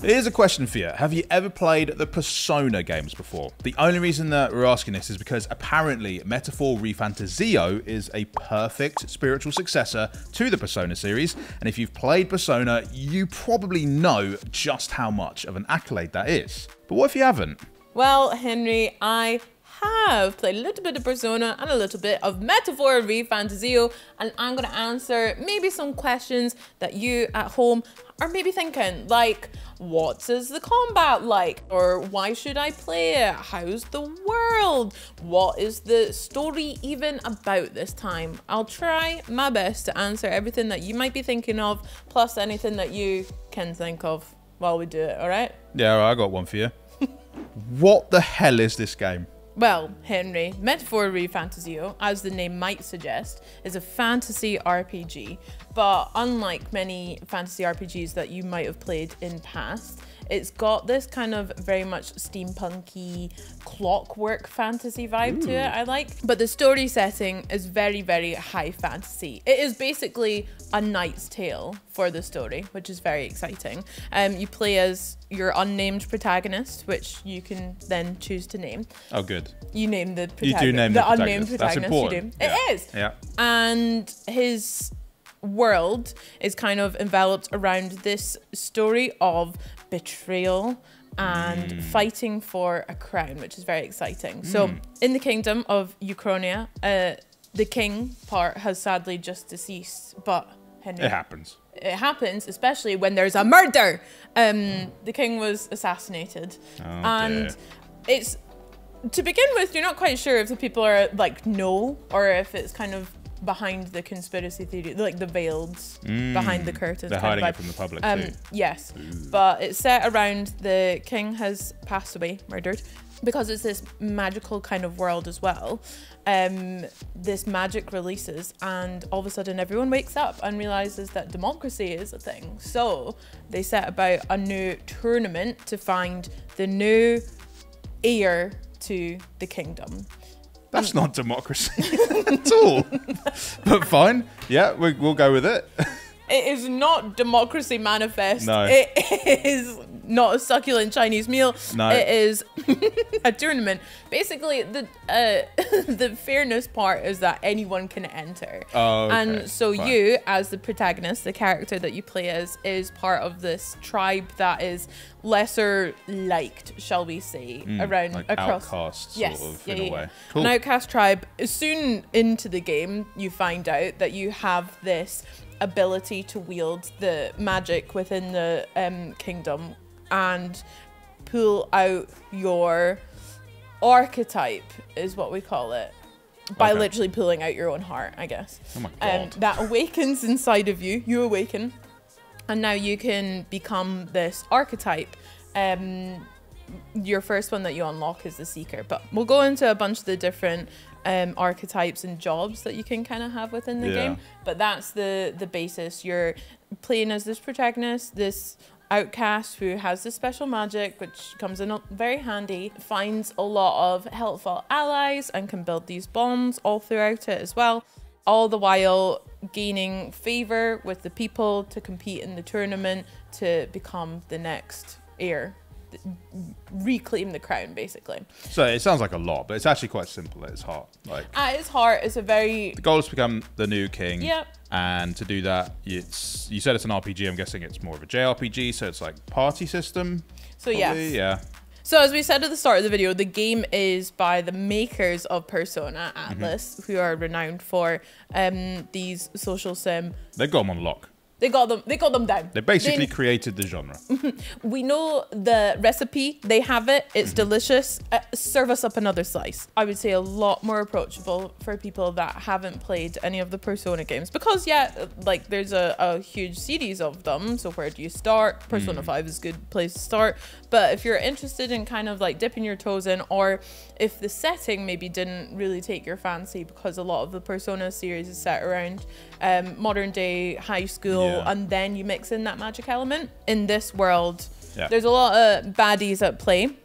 Here's a question for you. Have you ever played the Persona games before? The only reason that we're asking this is because apparently Metaphor ReFantazio is a perfect spiritual successor to the Persona series, and if you've played Persona, you probably know just how much of an accolade that is. But what if you haven't? Well, Henry, I have played a little bit of Persona and a little bit of Metaphor ReFantazio, and I'm gonna answer maybe some questions that you at home are maybe thinking, like, what is the combat like? Or why should I play it? How's the world? What is the story even about this time? I'll try my best to answer everything that you might be thinking of, plus anything that you can think of while we do it, all right? Yeah, all right, I got one for you. What the hell is this game? Well, Henry, Metaphor ReFantazio, as the name might suggest, is a fantasy RPG, but unlike many fantasy RPGs that you might have played in past, it's got this kind of very much steampunky clockwork fantasy vibe to it, I like. But the story setting is very, very high fantasy. It is basically a knight's tale for the story, which is very exciting. You play as your unnamed protagonist, which you can then choose to name. Oh, good. You name the protagonist. You do name the unnamed protagonist. That's important. You do. Yeah. It is. Yeah. And his world is kind of enveloped around this story of betrayal and fighting for a crown, which is very exciting. So in the kingdom of Ucronia, the king part has sadly just deceased, but Henry, it happens. It happens, especially when there's a murder. The king was assassinated. Oh, and dear. It's, to begin with, you're not quite sure if the people are like, no, or if it's kind of behind the conspiracy theory, like the veiled behind the curtains. They're hiding it from the public too. Yes. Ooh. But it's set around the king has passed away, murdered, because it's this magical kind of world as well. This magic releases and all of a sudden everyone wakes up and realizes that democracy is a thing. So they set about a new tournament to find the new heir to the kingdom. That's not democracy at all, but fine. Yeah, we'll go with it. It is not Democracy Manifest. No. It is not a succulent Chinese meal. No. It is a tournament. Basically, the fairness part is that anyone can enter. Oh, okay. And so fine. You, as the protagonist, the character that you play as, is part of this tribe that is lesser liked, shall we say, around like across. Outcast, yes, sort of, in a way. Cool. An outcast tribe. Soon into the game, you find out that you have this ability to wield the magic within the kingdom and pull out your archetype, is what we call it, by literally pulling out your own heart, I guess. Oh my God. That awakens inside of you. You awaken, and now you can become this archetype. Your first one that you unlock is the Seeker, but we'll go into a bunch of the different archetypes and jobs that you can kind of have within the game, but that's the basis. You're playing as this protagonist, this outcast who has this special magic, which comes in very handy, finds a lot of helpful allies and can build these bonds all throughout it as well, all the while gaining favor with the people to compete in the tournament to become the next heir, reclaim the crown, basically. So it sounds like a lot, but it's actually quite simple at its heart. Like, at its heart, it's a very... The goal is to become the new king. Yep. And to do that, it's, you said it's an RPG. I'm guessing it's more of a JRPG, so it's like party system. So yeah. So as we said at the start of the video, the game is by the makers of Persona, Atlus, who are renowned for these social sim. They've got them on lock. They got them down. They basically created the genre. We know the recipe. They have it. It's delicious. Serve us up another slice. I would say a lot more approachable for people that haven't played any of the Persona games. Because, yeah, like, there's a huge series of them. So where do you start? Persona 5 is a good place to start. But if you're interested in kind of, like, dipping your toes in, or if the setting maybe didn't really take your fancy, because a lot of the Persona series is set around modern day high school. Yeah. And then you mix in that magic element in this world. There's a lot of baddies at play,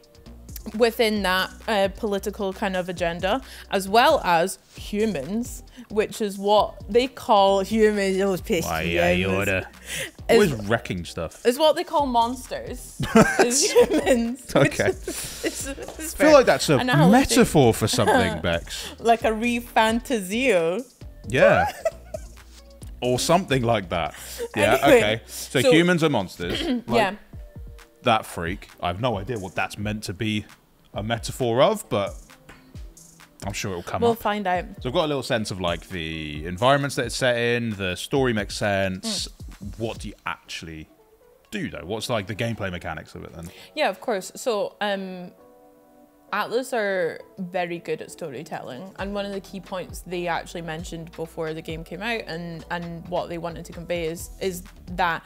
within that political kind of agenda, as well as humans, which is what they call humans. Oh, why, yeah, Yoda. Always wrecking stuff. Is what they call monsters. Is humans. Okay. It's I feel like that's a metaphor for something, Bex. Like a ReFantazio. Yeah. Or something like that. Yeah, anyway, okay. So humans are monsters. Like, yeah. That freak. I have no idea what that's meant to be a metaphor of, but I'm sure it'll come up. We'll find out. So I've got a little sense of like the environments that it's set in, the story makes sense. Mm. What do you actually do though? What's like the gameplay mechanics of it then? Yeah, of course. So Atlus are very good at storytelling, and one of the key points they actually mentioned before the game came out and what they wanted to convey is that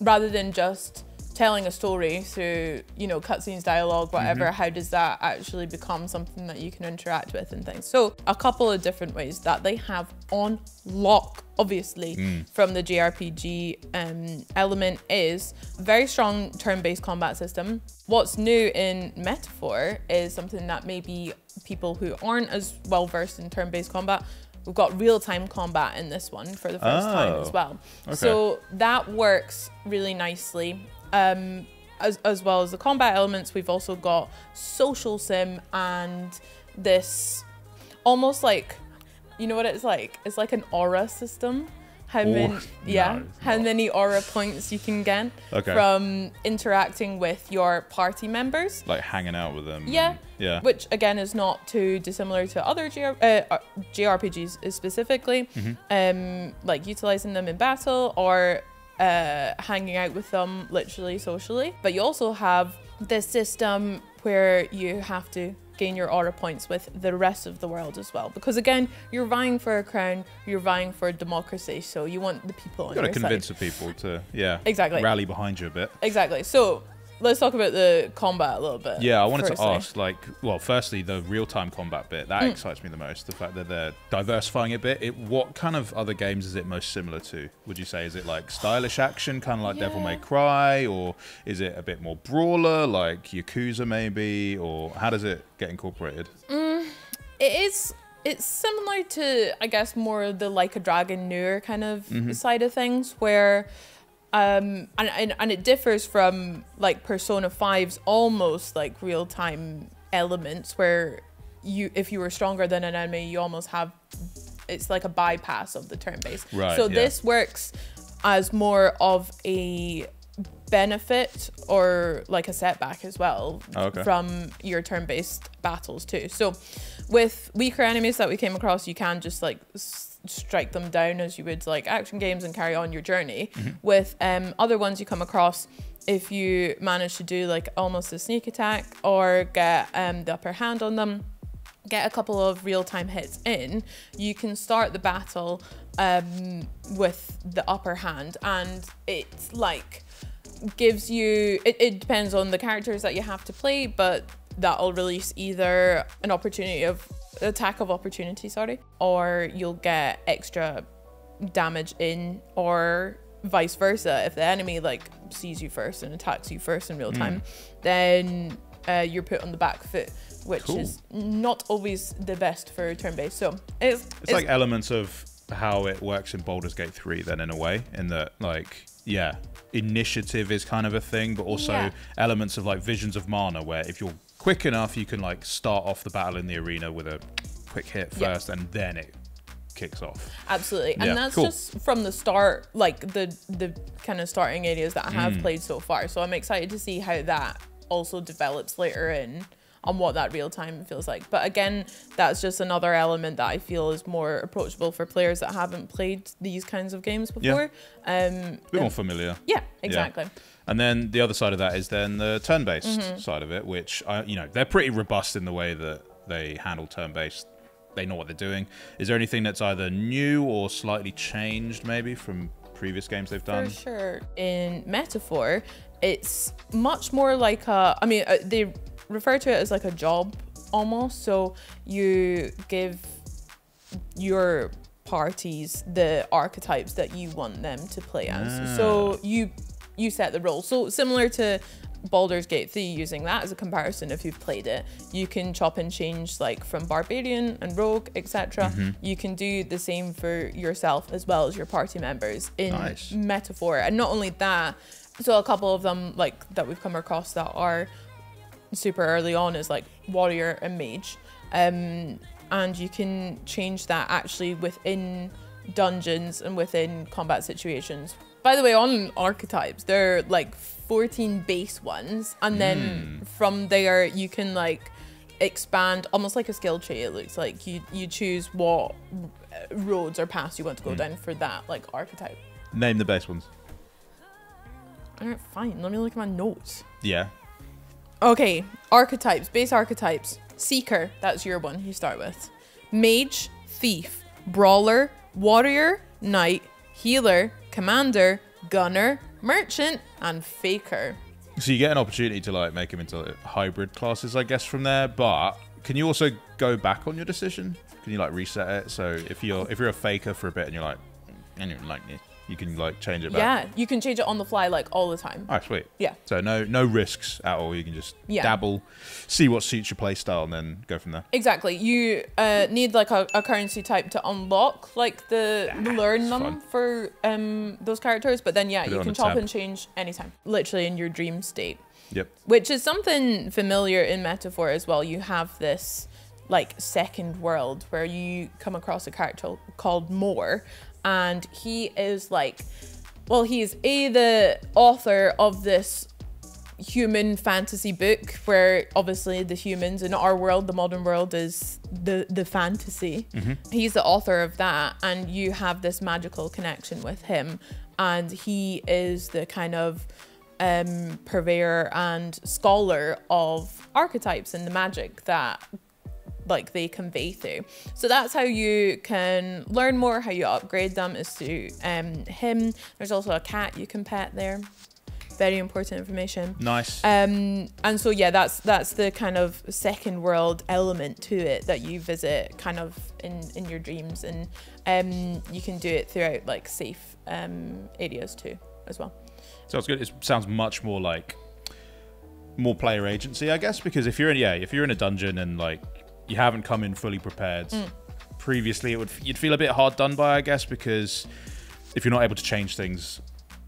rather than just telling a story through, you know, cutscenes, dialogue, whatever, how does that actually become something that you can interact with and things? So a couple of different ways that they have on lock, obviously, from the JRPG element is very strong turn-based combat system. What's new in Metaphor is something that maybe people who aren't as well-versed in turn-based combat. We've got real-time combat in this one for the first time as well. Okay. So that works really nicely. As well as the combat elements, we've also got social sim and this almost like, you know what it's like? It's like an aura system. How many aura points you can get from interacting with your party members. Like hanging out with them. Yeah. And, yeah. Which again is not too dissimilar to other JRPGs specifically, like utilizing them in battle or hanging out with them literally socially. But you also have this system where you have to gain your aura points with the rest of the world as well, because again, you're vying for a crown, you're vying for democracy, so you want the people on your side. You've got to convince the people to, yeah, exactly, rally behind you a bit. Exactly. So let's talk about the combat a little bit. Yeah, I wanted to ask, like, well, firstly, the real-time combat bit, that excites me the most, the fact that they're diversifying a bit. What kind of other games is it most similar to, would you say? Is it like stylish action, kind of like Devil May Cry, or is it a bit more brawler, like Yakuza maybe, or how does it get incorporated? It's similar to, I guess, more the Like a Dragon newer kind of side of things, where... And it differs from like Persona 5's almost like real-time elements where you, if you were stronger than an enemy, you almost have, it's like a bypass of the turn-based. Right, so this works as more of a benefit or like a setback as well from your turn-based battles too. So with weaker enemies that we came across, you can just like strike them down as you would like action games and carry on your journey. With other ones you come across, if you manage to do like almost a sneak attack or get the upper hand on them, get a couple of real-time hits in, you can start the battle with the upper hand, and it's like gives you, it depends on the characters that you have to play, but that'll release either an opportunity of attack of opportunity, sorry, or you'll get extra damage in, or vice versa. If the enemy like sees you first and attacks you first in real time, then you're put on the back foot, which is not always the best for turn-based. So it's like elements of how it works in Baldur's Gate 3 then, in a way, in that like, yeah, initiative is kind of a thing, but also elements of like Visions of Mana, where if you're quick enough, you can like start off the battle in the arena with a quick hit first, and then it kicks off. Absolutely. And that's just from the start, like the kind of starting areas that I have played so far. So I'm excited to see how that also develops later in on what that real time feels like. But again, that's just another element that I feel is more approachable for players that haven't played these kinds of games before. A bit more familiar. Yeah, exactly. Yeah. And then the other side of that is then the turn-based side of it, which, you know, they're pretty robust in the way that they handle turn-based. They know what they're doing. Is there anything that's either new or slightly changed maybe from previous games they've done? For sure. In Metaphor, it's much more like a, I mean, they refer to it as like a job almost. So you give your parties the archetypes that you want them to play as. So you set the role. So similar to Baldur's Gate 3, using that as a comparison, if you've played it, you can chop and change like from Barbarian and Rogue, etc. Mm-hmm. You can do the same for yourself as well as your party members in nice. Metaphor. And not only that, so a couple of them like that we've come across that are super early on is like Warrior and Mage. And you can change that actually within dungeons and within combat situations. By the way, on archetypes, there are like 14 base ones, and then from there you can like expand, almost like a skill tree. It looks like you choose what roads or paths you want to go down for that like archetype. Name the base ones. All right, fine. Let me look at my notes. Yeah. Okay, archetypes, base archetypes. Seeker, that's your one you start with. Mage, thief, brawler, warrior, knight, healer, commander, gunner, merchant, and faker. So you get an opportunity to like make them into like, hybrid classes, I guess, from there. But can you also go back on your decision? Can you like reset it? So if you're a faker for a bit and you're like, I don't like this, you can like change it back. Yeah, you can change it on the fly like all the time. Oh, sweet. Yeah. So no risks at all. You can just dabble, see what suits your play style, and then go from there. Exactly. You need like a currency type to unlock like the learn them for those characters, but then you can chop and change anytime, literally in your dream state. Yep. Which is something familiar in Metaphor as well. You have this like second world where you come across a character called Moore. And he is like, well, he's the author of this human fantasy book where obviously the humans in our world, the modern world, is the fantasy. Mm-hmm. He's the author of that, and you have this magical connection with him. And he is the kind of purveyor and scholar of archetypes and the magic that like they convey through. So that's how you can learn more, how you upgrade them is through him. There's also a cat you can pet there. Very important information. Nice. And so yeah, that's the kind of second world element to it that you visit kind of in your dreams, and you can do it throughout like safe areas too as well. Sounds good. It sounds much more like more player agency, I guess, because if you're in a dungeon and like you haven't come in fully prepared. Previously, you'd feel a bit hard done by, I guess, because if you're not able to change things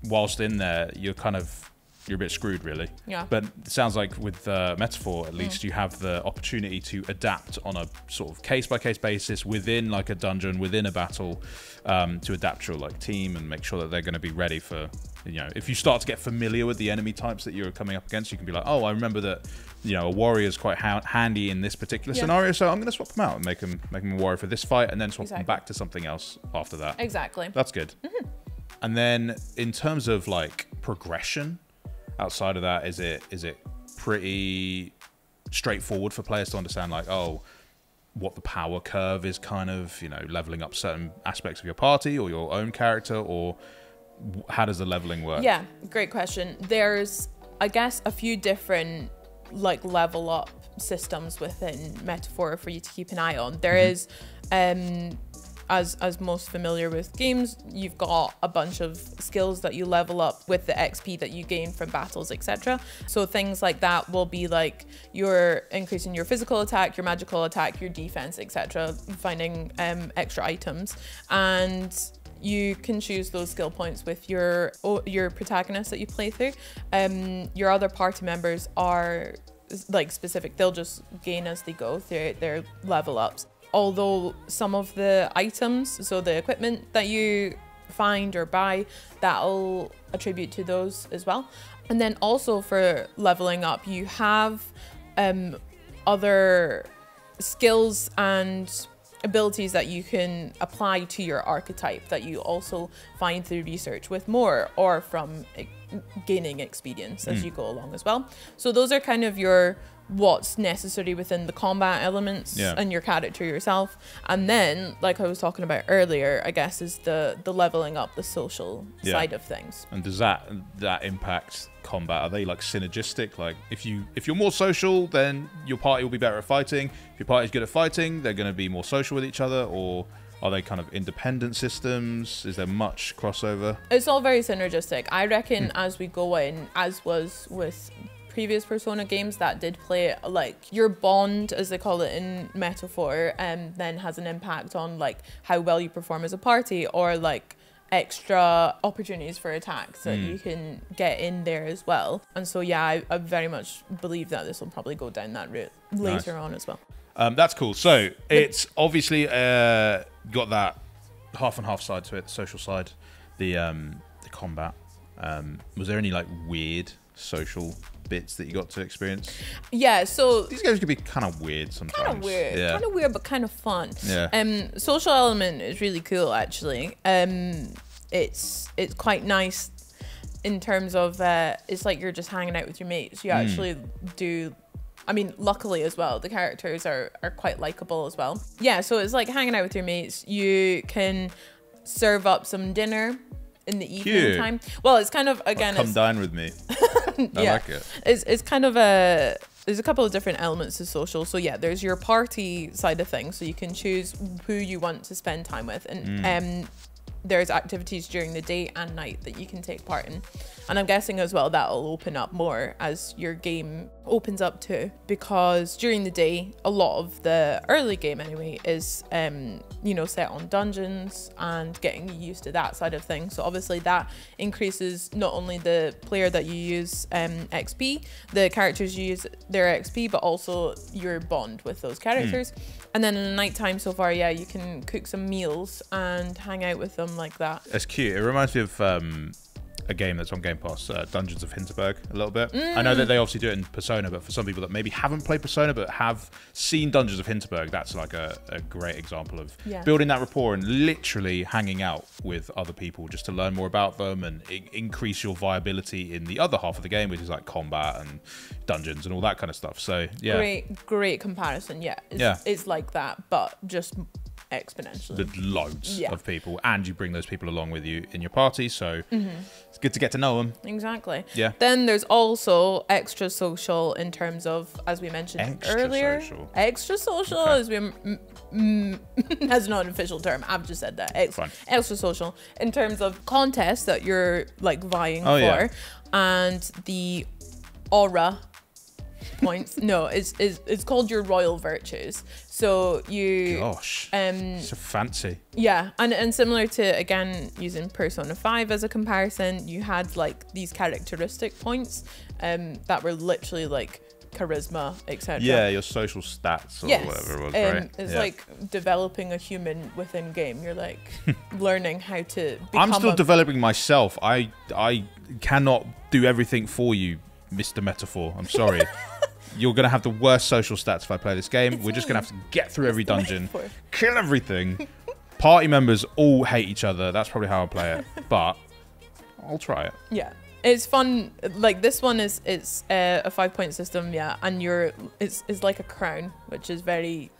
whilst in there, you're a bit screwed, really. Yeah. But it sounds like with Metaphor, at least, you have the opportunity to adapt on a sort of case-by-case basis within like a dungeon, within a battle, to adapt your like team and make sure that they're going to be ready for, you know, if you start to get familiar with the enemy types that you're coming up against, you can be like, oh, I remember that, you know, a warrior is quite handy in this particular scenario, so I'm going to swap them out and make them a warrior for this fight, and then swap them back to something else after that. Exactly. That's good. Mm-hmm. And then in terms of like progression, outside of that, is it pretty straightforward for players to understand, like, oh, what the power curve is, kind of, you know, leveling up certain aspects of your party or your own character, or how does the leveling work? Yeah, great question. There's, I guess, a few different like level up systems within Metaphor for you to keep an eye on. There is, as most familiar with games, you've got a bunch of skills that you level up with the XP that you gain from battles, etc. So things like that will be like you're increasing your physical attack, your magical attack, your defense, etc. Finding extra items, and you can choose those skill points with your protagonist that you play through. Your other party members are like specific; they'll just gain as they go through their level ups. Although some of the items, so the equipment that you find or buy, that'll attribute to those as well. And then also for leveling up, you have other skills and abilities that you can apply to your archetype that you also find through research with more or from gaining experience as you go along as well. So those are kind of your what's necessary within the combat elements and your character yourself. And then, like I was talking about earlier, I guess, is the leveling up the social side of things. And does that impact combat? Are they like synergistic? Like if you're more social, then your party will be better at fighting. If your party's good at fighting, they're going to be more social with each other, or are they kind of independent systems? Is there much crossover? It's all very synergistic. I reckon as we go in, as was with previous Persona games that did play, like, your bond, as they call it in Metaphor, then has an impact on, like, how well you perform as a party, or, like, extra opportunities for attacks that you can get in there as well. And so, yeah, I very much believe that this will probably go down that route later on as well. That's cool. So it's obviously got that half and half side to it, the social side, the combat. Was there any like weird social bits that you got to experience? Yeah, so these games could be kind of weird sometimes. Kind of weird, yeah. Kind of weird, but kind of fun. Yeah. Social element is really cool, actually. It's quite nice in terms of it's like you're just hanging out with your mates. You actually do. I mean, luckily as well, the characters are quite likable as well. Yeah, so it's like hanging out with your mates. You can serve up some dinner in the evening time. Well, it's kind of, again, like, come dine with me. I like it. It's kind of a, there's a couple of different elements to social. So yeah, there's your party side of things. So you can choose who you want to spend time with. And there's activities during the day and night that you can take part in. And I'm guessing as well that'll open up more as your game opens up too, because during the day, a lot of the early game anyway is, you know, set on dungeons and getting used to that side of things. So obviously that increases not only the player that you use XP, the characters you use their XP, but also your bond with those characters. And then in the nighttime so far, yeah, you can cook some meals and hang out with them like that. That's cute. It reminds me of a game that's on Game Pass, Dungeons of Hinterberg, a little bit. I know that they obviously do it in Persona, but for some people that maybe haven't played Persona but have seen Dungeons of Hinterberg, that's like a great example of building that rapport and literally hanging out with other people just to learn more about them and increase your viability in the other half of the game, which is like combat and dungeons and all that kind of stuff. So yeah, great comparison. Yeah, it's like that, but just exponentially. There's loads of people, and you bring those people along with you in your party, so it's good to get to know them. Exactly. Yeah. Then there's also extra social in terms of, as we mentioned earlier, extra social. That's not an official term. I've just said that. Extra social in terms of contests that you're like vying for, and the aura points. No, it's called your royal virtues. So you, gosh, so fancy. Yeah, and similar to, again, using Persona 5 as a comparison, you had like these characteristic points that were literally like charisma, etc. Yeah, your social stats or whatever it was, right? It's like developing a human within game. You're like learning how to become. I'm still developing myself. I cannot do everything for you, Mr. Metaphor. I'm sorry. You're going to have the worst social stats if I play this game. We're just going to have to get through every dungeon, kill everything. Party members all hate each other. That's probably how I play it, but I'll try it. Yeah. It's fun. Like this one is, it's a 5-point system. Yeah. And you're, it's like a crown, which is very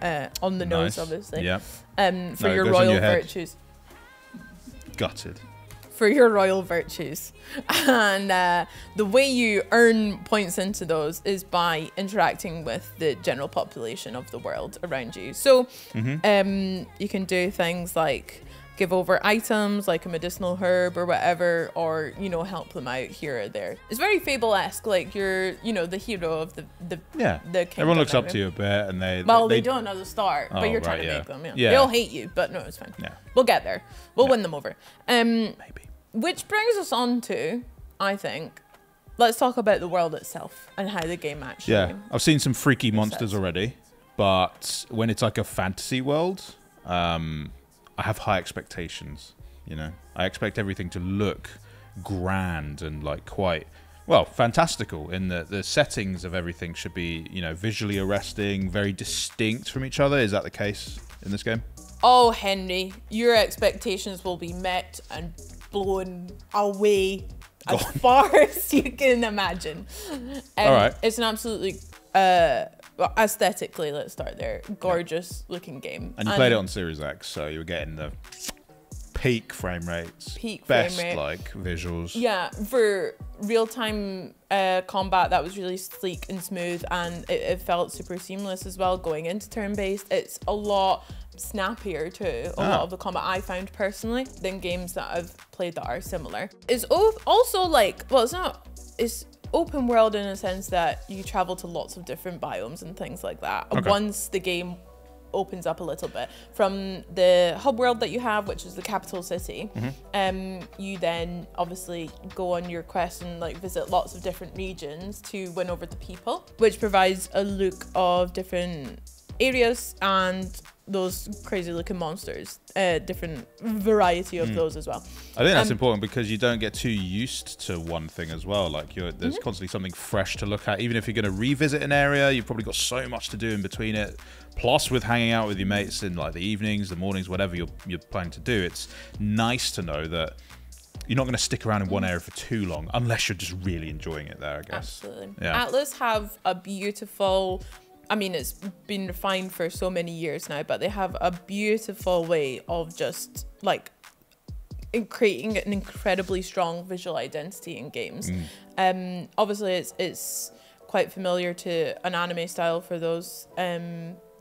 on the nose, obviously. Yeah. For your royal virtues. Gutted. For your royal virtues. And the way you earn points into those is by interacting with the general population of the world around you. So you can do things like give over items like a medicinal herb or whatever, or, you know, help them out here or there. It's very Fable-esque, like you're, you know, the hero of the kingdom. Everyone looks up to you a bit, and they, well, they don't at the start, but you're trying to make them. Yeah. They all hate you, but no, it's fine. Yeah. We'll get there. We'll win them over. Maybe. Which brings us on to, I think, let's talk about the world itself and how the game actually. Yeah, I've seen some freaky monsters already, but when it's like a fantasy world, I have high expectations, you know. I expect everything to look grand and like quite, well, fantastical, in that the settings of everything should be, you know, visually arresting, very distinct from each other. Is that the case in this game? Oh, Henry, your expectations will be met and blown away as far as you can imagine. All right. It's an absolutely... well, aesthetically, let's start there. Gorgeous looking game. And you played it on Series X, so you were getting the peak frame rates. Peak best frame rate. Like visuals. Yeah, for real-time combat, that was really sleek and smooth, and it felt super seamless as well going into turn-based. It's a lot snappier too, a lot of the combat, I found personally, than games that I've played that are similar. It's also like, well, it's not, it's open world in a sense that you travel to lots of different biomes and things like that. Okay. Once the game opens up a little bit from the hub world that you have, which is the capital city, you then obviously go on your quest and like visit lots of different regions to win over the people, which provides a look of different areas and those crazy looking monsters, different variety of those as well. I think that's important because you don't get too used to one thing as well. Like there's constantly something fresh to look at. Even if you're going to revisit an area, you've probably got so much to do in between it. Plus with hanging out with your mates in like the evenings, the mornings, whatever you're planning to do, it's nice to know that you're not going to stick around in one area for too long unless you're just really enjoying it there, I guess. Absolutely. Yeah. Atlus have a beautiful... I mean, it's been refined for so many years now, but they have a beautiful way of just like creating an incredibly strong visual identity in games. Obviously, it's quite familiar to an anime style for those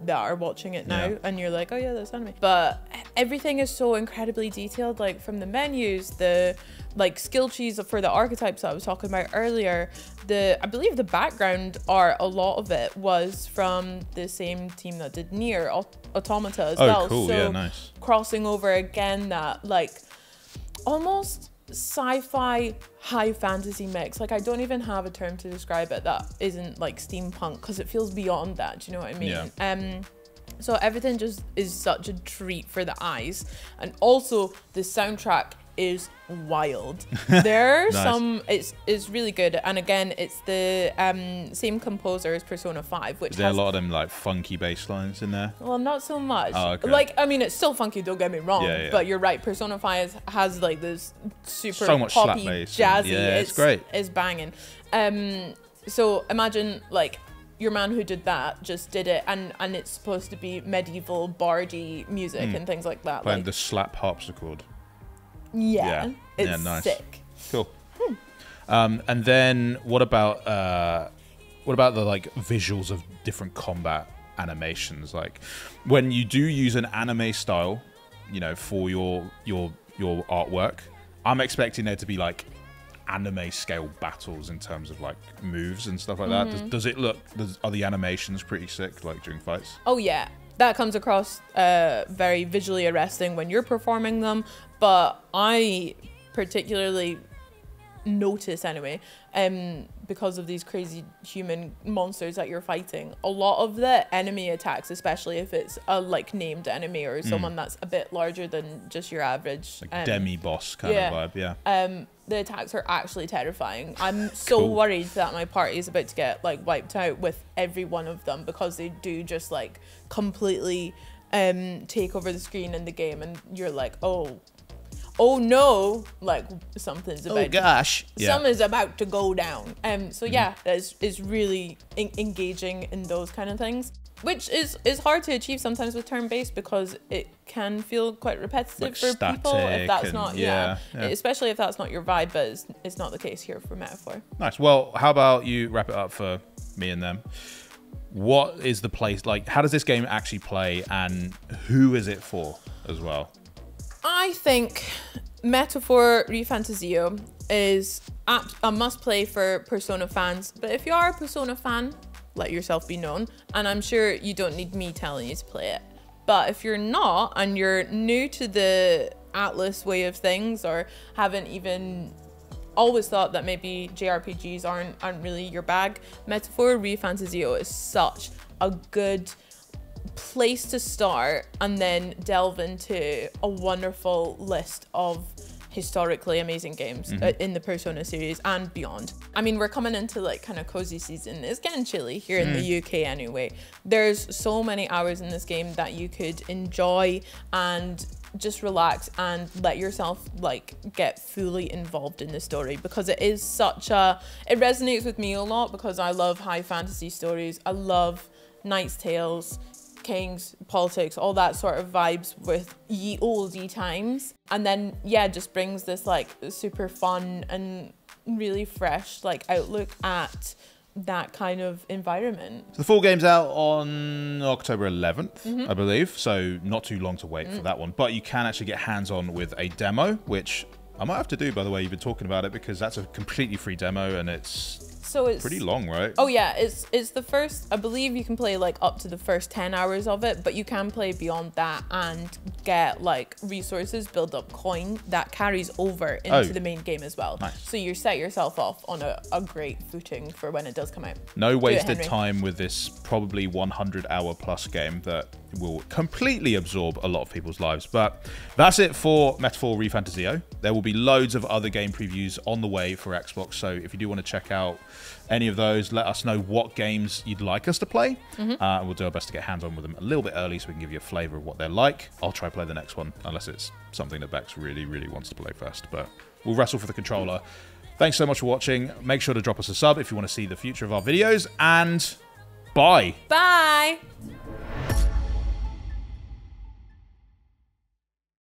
that are watching it now, and you're like, oh yeah, that's anime. But everything is so incredibly detailed, like from the menus, the like skill trees for the archetypes that I was talking about earlier. I believe the background art, a lot of it was from the same team that did Nier Automata as well. Cool. So yeah, nice. Crossing over again, that like almost sci-fi high fantasy mix. Like I don't even have a term to describe it that isn't like steampunk, because it feels beyond that. Do you know what I mean? Yeah. So everything just is such a treat for the eyes, and also the soundtrack is wild. There are nice. It's really good, and again it's the same composer as Persona 5, which there are a lot of them like funky bass lines in there. Well, not so much. Oh, okay. Like I mean, it's still funky, don't get me wrong, yeah. But you're right, Persona 5 has like this super so much poppy slap bass, jazzy, yeah, it's great, it's banging. So imagine like your man who did that just did it, and it's supposed to be medieval bardy music and things like that, playing like the slap harpsichord. Yeah, it's nice. Sick. Cool. And then what about the like visuals of different combat animations? Like when you do use an anime style, you know, for your artwork, I'm expecting there to be like anime scale battles in terms of like moves and stuff like that. Does it look? Are the animations pretty sick? Like during fights? Oh yeah. That comes across very visually arresting when you're performing them, but I particularly notice anyway, because of these crazy human monsters that you're fighting, a lot of the enemy attacks, especially if it's a like named enemy or someone that's a bit larger than just your average like demi-boss kind of vibe, the attacks are actually terrifying. I'm so worried that my party is about to get like wiped out with every one of them, because they do just like completely take over the screen in the game, and you're like, oh no, like something's about something's about to go down. So yeah, it's really engaging in those kind of things, which is hard to achieve sometimes with turn-based, because it can feel quite repetitive like for people if that's not especially if that's not your vibe, but it's not the case here for Metaphor. Nice. Well, how about you wrap it up for me and them? What is the place like? How does this game actually play, and who is it for as well? I think Metaphor ReFantazio is a must-play for Persona fans, but if you are a Persona fan, let yourself be known, and I'm sure you don't need me telling you to play it. But if you're not, and you're new to the Atlus way of things, or haven't even always thought that maybe JRPGs aren't really your bag, Metaphor ReFantazio is such a good place to start, and then delve into a wonderful list of historically amazing games in the Persona series and beyond. I mean, we're coming into like kind of cozy season. It's getting chilly here in the UK anyway. There's so many hours in this game that you could enjoy and just relax and let yourself like get fully involved in the story, because it is such a, it resonates with me a lot, because I love high fantasy stories. I love Knight's Tales, Kings, politics, all that sort of vibes with ye olde times, and then yeah, just brings this like super fun and really fresh like outlook at that kind of environment. So the full game's out on October 11th, I believe, so not too long to wait for that one, but you can actually get hands-on with a demo, which I might have to do, by the way, you've been talking about it, because that's a completely free demo and it's, so it's pretty long, right? Oh yeah, it's the first, I believe you can play like up to the first 10 hours of it, but you can play beyond that and get like resources, build up coin that carries over into the main game as well. Nice. So you set yourself off on a great footing for when it does come out. No wasted time with this probably 100 hour plus game that will completely absorb a lot of people's lives. But that's it for Metaphor ReFantazio. There will be loads of other game previews on the way for Xbox, so if you do want to check out any of those, let us know what games you'd like us to play. We'll do our best to get hands on with them a little bit early so we can give you a flavor of what they're like. I'll try to play the next one, unless it's something that Bex really, really wants to play first, but we'll wrestle for the controller. Thanks so much for watching. Make sure to drop us a sub if you want to see the future of our videos, and bye. Bye.